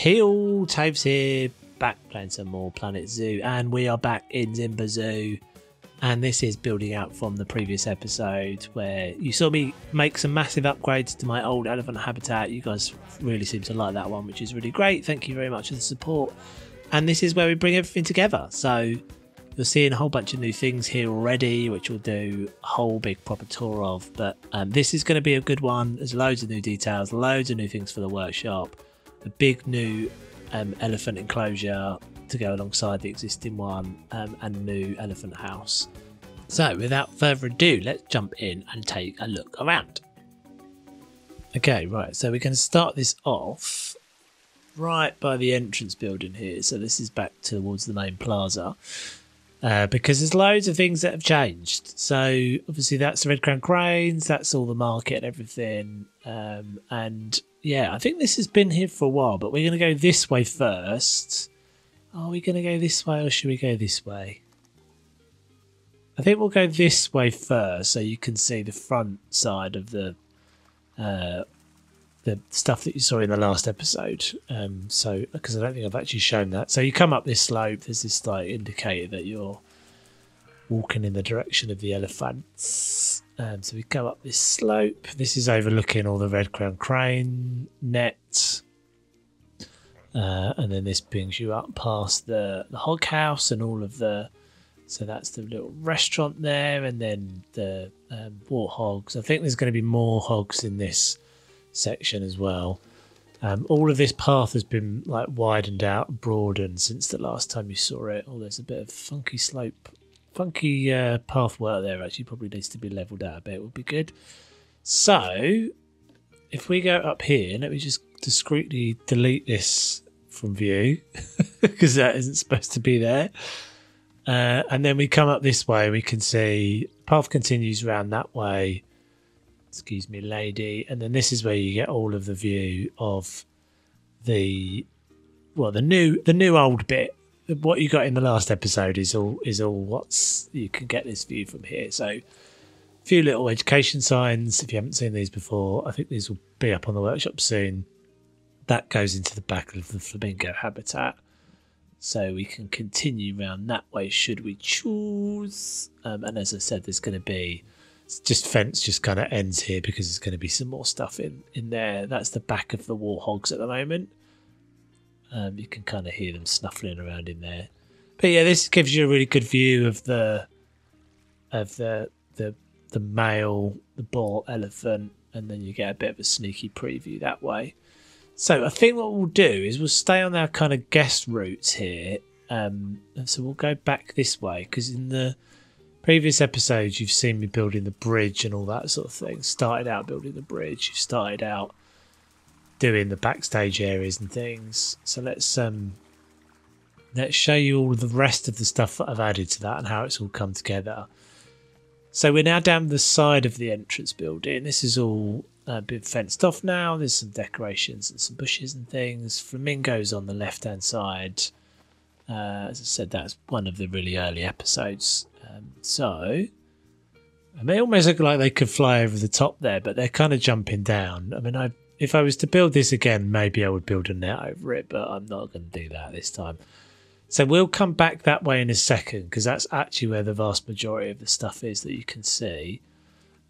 hill. Toves here, back playing some more Planet Zoo, and we are back in Zimba Zoo, and this is building out from the previous episode where you saw me make some massive upgrades to my old elephant habitat. You guys really seem to like that one, which is really great. Thank you very much for the support. And this is where we bring everything together, so you're seeing a whole bunch of new things here already, which we'll do a whole big proper tour of, but this is going to be a good one. There's loads of new details, loads of new things for the workshop, a big new elephant enclosure to go alongside the existing one, and a new elephant house. So without further ado, let's jump in and take a look around. Okay, right, so we're going to start this off right by the entrance building here. So this is back towards the main plaza, because there's loads of things that have changed. So obviously that's the Red Crown Cranes, that's all the market and everything, and yeah, I think this has been here for a while, but we're going to go this way first. Are we going to go this way or should we go this way? I think we'll go this way first so you can see the front side of the stuff that you saw in the last episode. So because I don't think I've actually shown that. So you come up this slope, there's this like indicator that you're walking in the direction of the elephants. So we go up this slope. This is overlooking all the Red Crown Crane nets. And then this brings you up past the hog house and all of the, so that's the little restaurant there, and then the warthogs. I think there's going to be more hogs in this section as well. All of this path has been like widened out, broadened since the last time you saw it. Oh, there's a bit of funky slope, funky pathwork there actually, probably needs to be leveled out a bit, would be good. So if we go up here, let me just discreetly delete this from view because that isn't supposed to be there, and then we come up this way, we can see path continues around that way, excuse me lady, and then this is where you get all of the view of the, well, the new old bit. What you got in the last episode is all what's, you can get this view from here. So a few little education signs, if you haven't seen these before, I think these will be up on the workshop soon. That goes into the back of the flamingo habitat, so we can continue round that way should we choose. And as I said, there's going to be just fence just kind of ends here because there's going to be some more stuff in there. That's the back of the warthogs at the moment. You can kind of hear them snuffling around in there, but yeah, this gives you a really good view of the male, the bull elephant, and then you get a bit of a sneaky preview that way. So I think what we'll do is we'll stay on our kind of guest routes here, and so we'll go back this way, because in the previous episodes you've seen me building the bridge and all that sort of thing. Started out building the bridge, you started out doing the backstage areas and things. So let's show you all the rest of the stuff that I've added to that and how it's all come together. So we're now down the side of the entrance building. This is all been fenced off now. There's some decorations and some bushes and things. Flamingos on the left hand side. As I said, that's one of the really early episodes. So and they almost look like they could fly over the top there, but they're kind of jumping down. I mean, if I was to build this again, maybe I would build a net over it, but I'm not going to do that this time. So we'll come back that way in a second, because that's actually where the vast majority of the stuff is that you can see.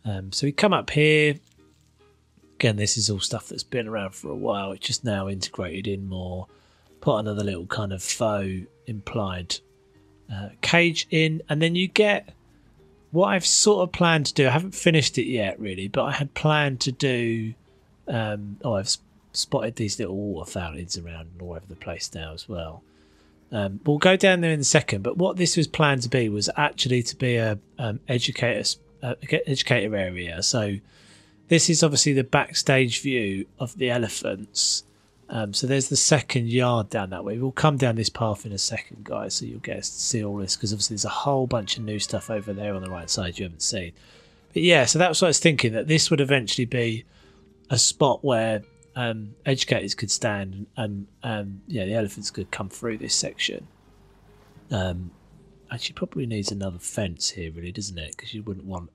So we come up here. Again, this is all stuff that's been around for a while. It's just now integrated in more. Put another little kind of faux implied cage in, and then you get what I've sort of planned to do. I haven't finished it yet, really, but I had planned to do... I've spotted these little water fountains around all over the place now as well. We'll go down there in a second, but what this was planned to be was actually to be a educator area. So this is obviously the backstage view of the elephants. So there's the second yard down that way. We'll come down this path in a second, guys, so you'll get to see all this, because obviously there's a whole bunch of new stuff over there on the right side you haven't seen. But yeah, so that's what I was thinking, that this would eventually be a spot where educators could stand and yeah, the elephants could come through this section. Actually probably needs another fence here, really, doesn't it, because you wouldn't want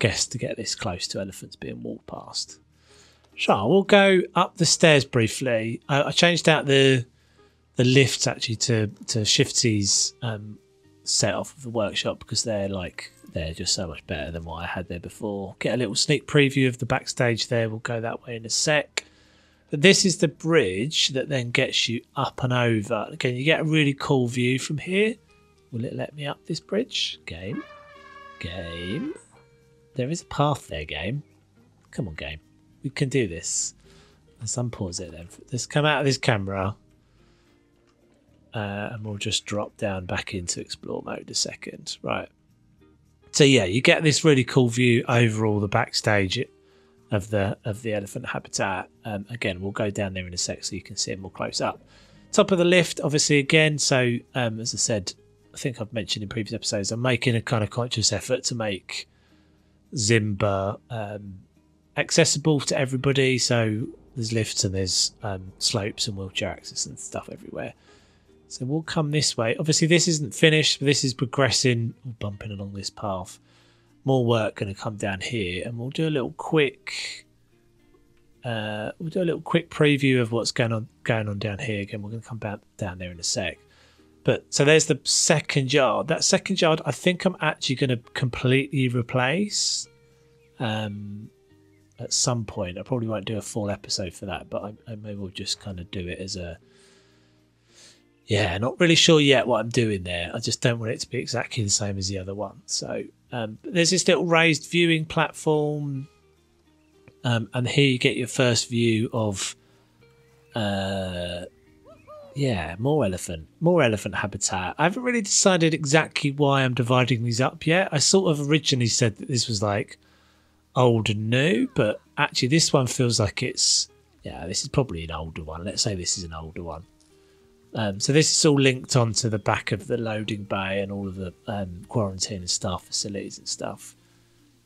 guests to get this close to elephants being walked past. Sure, we'll go up the stairs briefly. I changed out the lifts actually to Shifty's set off of the workshop because they're just so much better than what I had there before. Get a little sneak preview of the backstage there. We'll go that way in a sec. But this is the bridge that then gets you up and over. Again, you get a really cool view from here. Will it let me up this bridge? Game. Game. There is a path there, game. Come on, game. We can do this. Let's unpause it then. Let's come out of this camera. And we'll just drop down back into explore mode a second. Right. So yeah, you get this really cool view over all the backstage of the elephant habitat. Again, we'll go down there in a sec so you can see it more close up. Top of the lift, obviously, again. So as I said, I think I've mentioned in previous episodes, I'm making a kind of conscious effort to make Zimba accessible to everybody. So there's lifts and there's slopes and wheelchair access and stuff everywhere. So we'll come this way. Obviously, this isn't finished, but this is progressing, bumping along this path. More work going to come down here, and we'll do a little quick, preview of what's going on down here. Again, we're going to come back down there in a sec. But so there's the second yard. That second yard, I think I'm actually going to completely replace at some point. I probably won't do a full episode for that, but I maybe we'll just kind of do it as a. Yeah, not really sure yet what I'm doing there. I just don't want it to be exactly the same as the other one. So but there's this little raised viewing platform. And here you get your first view of, yeah, more elephant habitat. I haven't really decided exactly why I'm dividing these up yet. I sort of originally said that this was like old and new, but actually this one feels like it's, yeah, this is probably an older one. Let's say this is an older one. So this is all linked onto the back of the loading bay and all of the quarantine and staff facilities and stuff.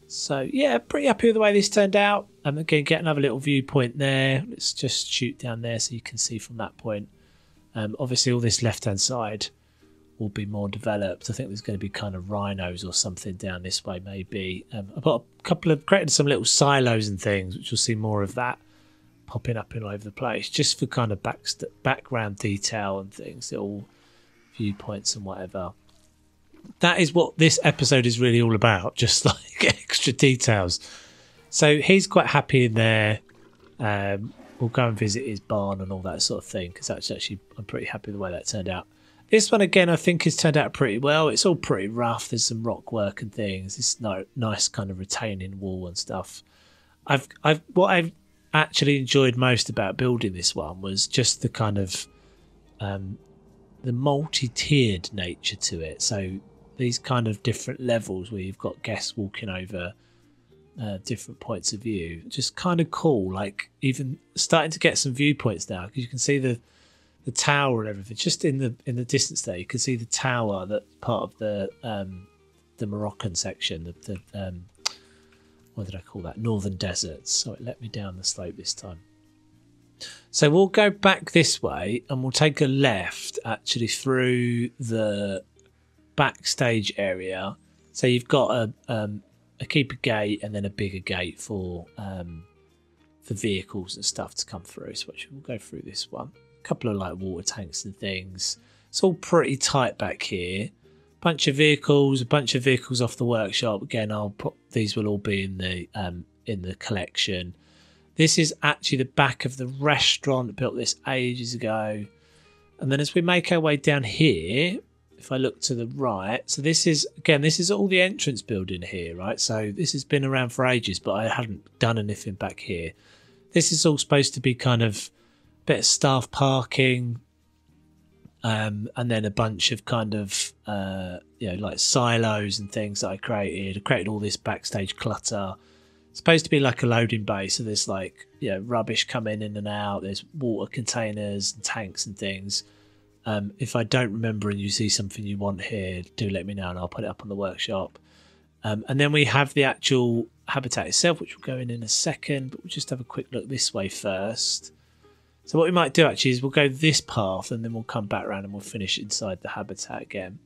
So yeah, pretty happy with the way this turned out. I'm going to get another little viewpoint there. Let's just shoot down there so you can see from that point. Obviously all this left hand side will be more developed. I think there's going to be kind of rhinos or something down this way maybe. I've got a couple of created some little silos and things, which you'll see more of that popping up all over the place, just for kind of background detail and things, little viewpoints and whatever. That is what this episode is really all about, just like extra details. So he's quite happy in there. We'll go and visit his barn and all that sort of thing, because that's actually, I'm pretty happy with the way that turned out. This one again, I think has turned out pretty well. It's all pretty rough. There's some rock work and things. It's no nice kind of retaining wall and stuff. What I've actually enjoyed most about building this one was just the kind of the multi-tiered nature to it. So these kind of different levels where you've got guests walking over different points of view, just kind of cool. Like even starting to get some viewpoints now, because you can see the tower and everything just in the distance there. You can see the tower that's part of the Moroccan section, the what did I call that? Northern Desert. So it let me down the slope this time. So we'll go back this way and we'll take a left actually through the backstage area. So you've got a keeper gate and then a bigger gate for vehicles and stuff to come through. So we'll go through this one. A couple of like water tanks and things. It's all pretty tight back here. A bunch of vehicles off the workshop. Again, I'll put these will all be in the collection. This is actually the back of the restaurant. Built this ages ago. And then as we make our way down here, if I look to the right, so this is all the entrance building here, right? So this has been around for ages, but I hadn't done anything back here. This is all supposed to be kind of a bit of staff parking. And then a bunch of kind of, like silos and things that I created. I created all this backstage clutter. It's supposed to be like a loading bay. So there's like, rubbish coming in and out. There's water containers and tanks and things. If I don't remember and you see something you want here, do let me know and I'll put it up on the workshop. And then we have the actual habitat itself, which we'll go in a second, but we'll just have a quick look this way first. So what we might do actually is we'll go this path and then we'll come back around and we'll finish inside the habitat again.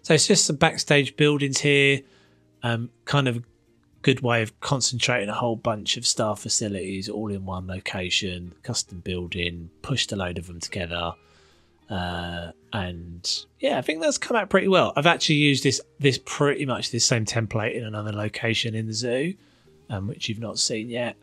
So it's just some backstage buildings here, kind of good way of concentrating a whole bunch of star facilities all in one location, custom building, pushed a load of them together. And yeah, I think that's come out pretty well. I've actually used this pretty much this same template in another location in the zoo, which you've not seen yet.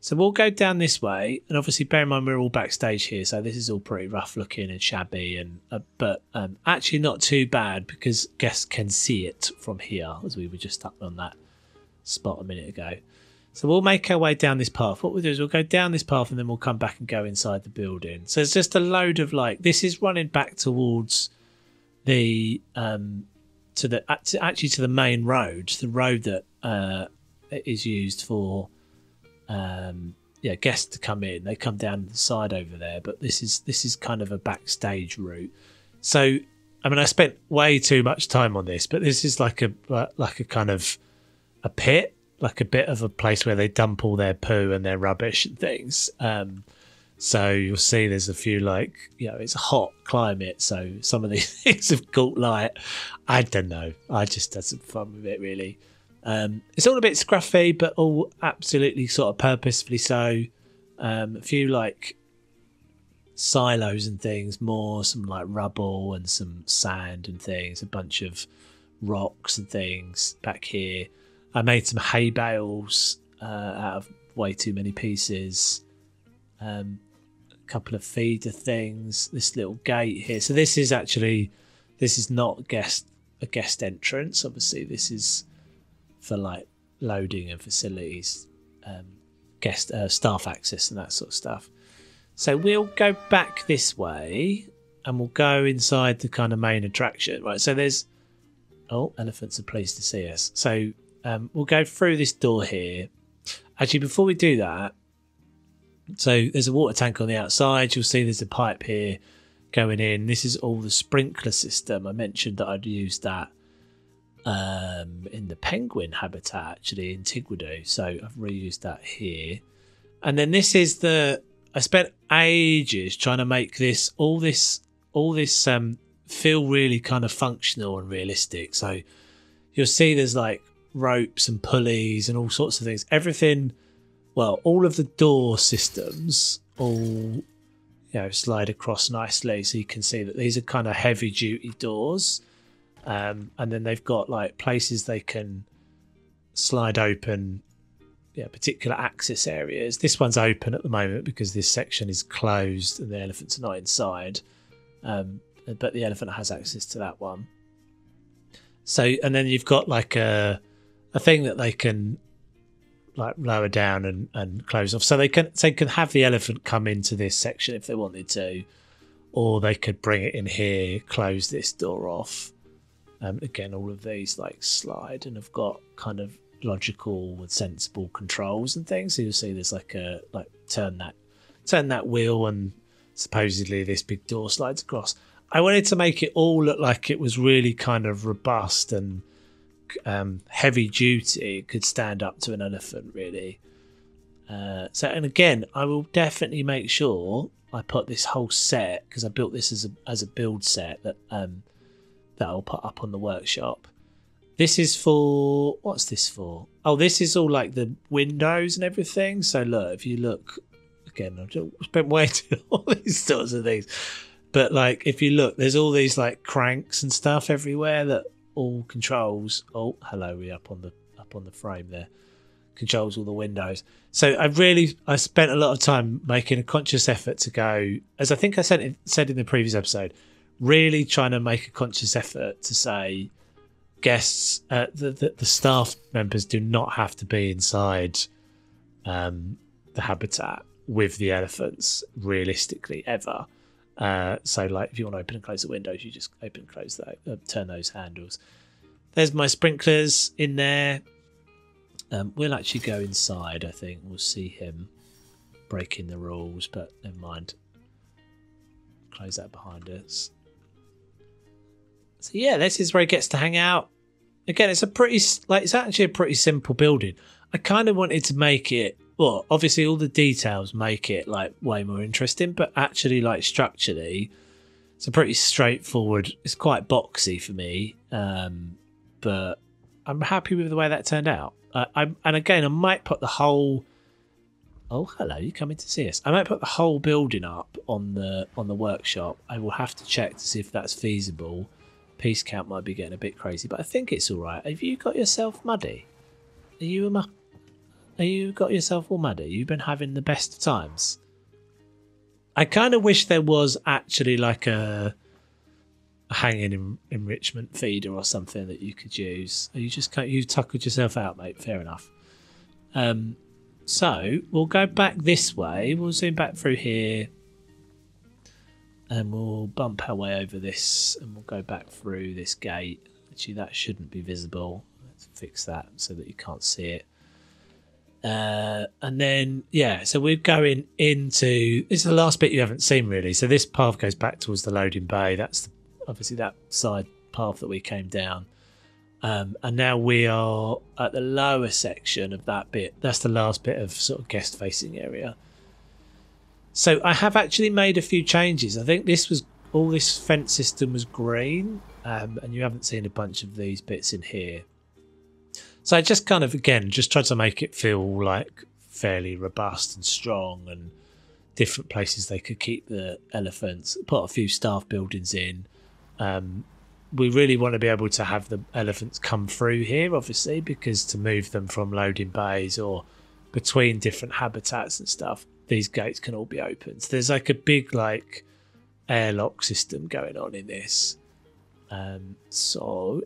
So we'll go down this way, and obviously bear in mind we're all backstage here, so this is all pretty rough looking and shabby, and but actually not too bad because guests can see it from here, as we were just up on that spot a minute ago. So we'll make our way down this path. What we'll do is we'll go down this path and then we'll come back and go inside the building. So it's just a load of, like, this is running back towards the actually to the main road, the road that is used for yeah, guests to come in. They come down the side over there, but this is kind of a backstage route. So I mean, I spent way too much time on this, but this is like a kind of a pit, like a bit of a place where they dump all their poo and their rubbish and things. So you'll see there's a few, like, you know, it's a hot climate, so some of these things have caught light. I don't know. I just had some fun with it, really. It's all a bit scruffy, but all absolutely sort of purposefully so. A few, like, silos and things, more some, like, rubble and some sand and things, a bunch of rocks and things back here. I made some hay bales out of way too many pieces. A couple of feeder things. This little gate here. So this is actually, this is not a guest entrance. Obviously, this is for, like, loading and facilities, staff access and that sort of stuff. So we'll go back this way and we'll go inside the kind of main attraction. Right. So there's, oh, elephants are pleased to see us. So we'll go through this door here. Actually, before we do that, so there's a water tank on the outside. You'll see there's a pipe here going in. This is all the sprinkler system. I mentioned that I'd used that in the penguin habitat, actually, in Tigwudu. So I've reused that here. And then this is the, I spent ages trying to make this, all this feel really kind of functional and realistic. So you'll see there's, like, ropes and pulleys and all sorts of things. Everything, well, all of the door systems all, you know, slide across nicely, so you can see that these are kind of heavy duty doors. And then they've got, like, places they can slide open, yeah, particular access areas. This one's open at the moment because this section is closed and the elephants are not inside, but the elephant has access to that one. So, and then you've got, like, a thing that they can, like, lower down and close off, so they can have the elephant come into this section if they wanted to, or they could bring it in here, close this door off. Again, all of these, like, slide and have got kind of logical and sensible controls and things. So you'll see there's, like, a, like, turn that wheel and supposedly this big door slides across. I wanted to make it all look like it was really kind of robust and heavy duty. It could stand up to an elephant, really. So, and again, I will definitely make sure I put this whole set, because I built this as a build set that I'll put up on the workshop. This is for, what's this for? Oh, this is all, like, the windows and everything. So look, if you look again, I've spent way too all these sorts of things. But, like, if you look, there's all these, like, cranks and stuff everywhere that all controls. Oh, hello, we're up on the frame there. Controls all the windows. So I spent a lot of time making a conscious effort to go, as I think I said in the previous episode, really trying to make a conscious effort to say guests, the staff members do not have to be inside the habitat with the elephants realistically ever. So, like, if you want to open and close the windows, you just open and close that, turn those handles. There's my sprinklers in there. We'll actually go inside. I think we'll see him breaking the rules, but never mind. Close that behind us. So yeah, this is where he gets to hang out. Again, it's a pretty, like, it's actually a pretty simple building. I kind of wanted to make it, well, obviously all the details make it, like, way more interesting, but actually, like, structurally it's a pretty straightforward, it's quite boxy for me, but I'm happy with the way that turned out. And again, I might put the whole... Oh, hello, you coming to see us? I might put the whole building up on the workshop. I will have to check to see if that's feasible. Piece count might be getting a bit crazy, but I think it's all right. Have you got yourself muddy? Are you got yourself all muddy? You've been having the best of times. I kind of wish there was actually like a hanging enrichment feeder or something that you could use. You just can't, you tuckled yourself out, mate. Fair enough. So we'll go back this way, we'll zoom back through here and we'll bump our way over this and we'll go back through this gate. Actually, that shouldn't be visible. Let's fix that so that you can't see it. And then, yeah, so we're going into... This is the last bit you haven't seen, really. So this path goes back towards the loading bay. That's the, obviously that side path that we came down. And now we are at the lower section of that bit. That's the last bit of sort of guest facing area. So I have actually made a few changes. I think this was all, this fence system was green, and you haven't seen a bunch of these bits in here. So I just kind of, again, just tried to make it feel like fairly robust and strong, and different places they could keep the elephants. Put a few staff buildings in. We really want to be able to have the elephants come through here, obviously, because to move them from loading bays or between different habitats and stuff, these gates can all be open. So there's like a big like airlock system going on in this. And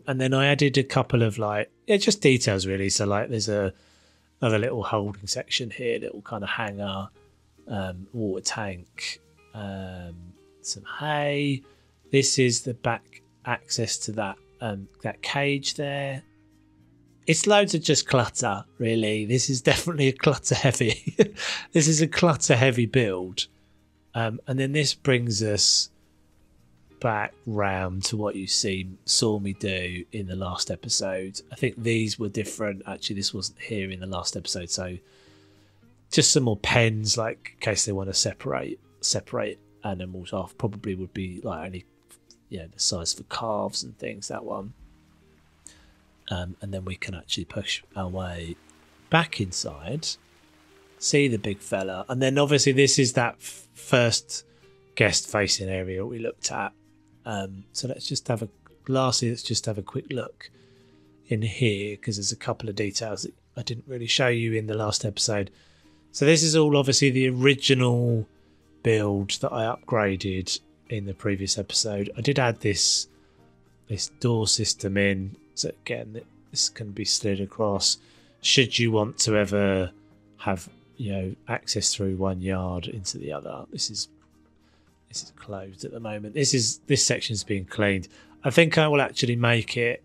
then I added a couple of like, just details really. So like there's another little holding section here, little kind of hangar, water tank, some hay. This is the back access to that that cage there. It's loads of just clutter, really. This is definitely a clutter heavy this is a clutter heavy build, and then this brings us back round to what you saw me do in the last episode. I think these were different. Actually, this wasn't here in the last episode, so just some more pens, like in case they want to separate animals off. Probably would be like only, yeah, the size for calves and things, that one. And then we can actually push our way back inside, see the big fella. And then obviously this is that first guest facing area we looked at. So let's just have a quick look in here, because there's a couple of details that I didn't really show you in the last episode. So this is all obviously the original build that I upgraded in the previous episode. I did add this door system in, so again this can be slid across should you want to ever have, you know, access through one yard into the other. This is closed at the moment. This section's being cleaned. I think I will actually make it,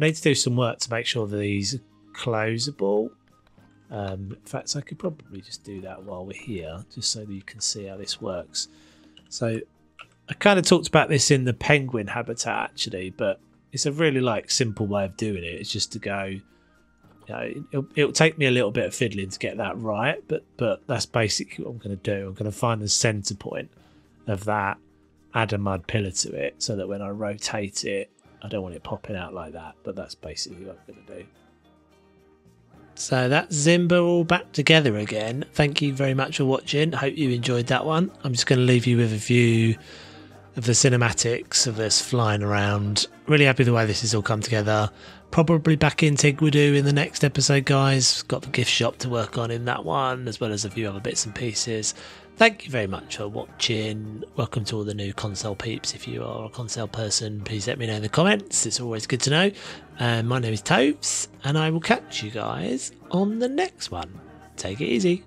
I need to do some work to make sure that these are closable. In fact, so I could probably just do that while we're here, just so that you can see how this works. So I kind of talked about this in the penguin habitat actually, but it's a really like simple way of doing it. It's just to go, you know, it'll take me a little bit of fiddling to get that right, but that's basically what I'm going to do. I'm going to find the center point of that, add a mud pillar to it so that when I rotate it, I don't want it popping out like that, but that's basically what I'm going to do. So that's Zimba all back together again. Thank you very much for watching. Hope you enjoyed that one. I'm just going to leave you with a view of the cinematics of us flying around. Really happy the way this has all come together. Probably back in Tigwudu in the next episode, guys. Got the gift shop to work on in that one, as well as a few other bits and pieces. Thank you very much for watching. Welcome to all the new console peeps. If you are a console person, please let me know in the comments. It's always good to know. My name is Toves, and I will catch you guys on the next one. Take it easy.